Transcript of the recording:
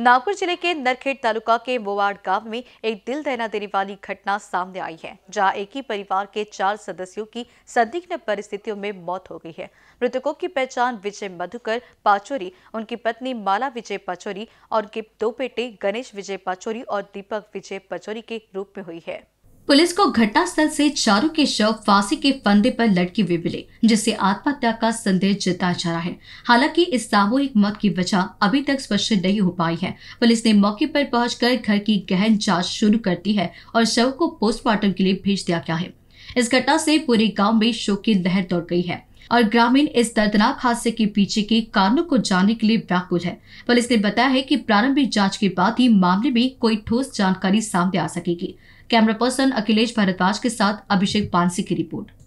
नागपुर जिले के नरखेड तालुका के मोवाड गांव में एक दिल दहला देने वाली घटना सामने आई है, जहां एक ही परिवार के 4 सदस्यों की संदिग्ध परिस्थितियों में मौत हो गई है। मृतकों की पहचान विजय मधुकर पाचोरी, उनकी पत्नी माला विजय पाचोरी और उनके 2 बेटे गणेश विजय पाचोरी और दीपक विजय पाचोरी के रूप में हुई है। पुलिस को घटनास्थल से चारों के शव फांसी के फंदे पर लटके हुए मिले, जिससे आत्महत्या का संदेह जताया जा रहा है। हालांकि इस सामूहिक मौत की वजह अभी तक स्पष्ट नहीं हो पाई है। पुलिस ने मौके पर पहुंचकर घर की गहन जांच शुरू कर दी है और शव को पोस्टमार्टम के लिए भेज दिया गया है। इस घटना से पूरे गांव में शोक की लहर दौड़ गई है और ग्रामीण इस दर्दनाक हादसे के पीछे के कारणों को जानने के लिए व्याकुल है। पुलिस ने बताया है कि प्रारंभिक जांच के बाद ही मामले में कोई ठोस जानकारी सामने आ सकेगी। कैमरा पर्सन अखिलेश भारद्वाज के साथ अभिषेक पांडे की रिपोर्ट।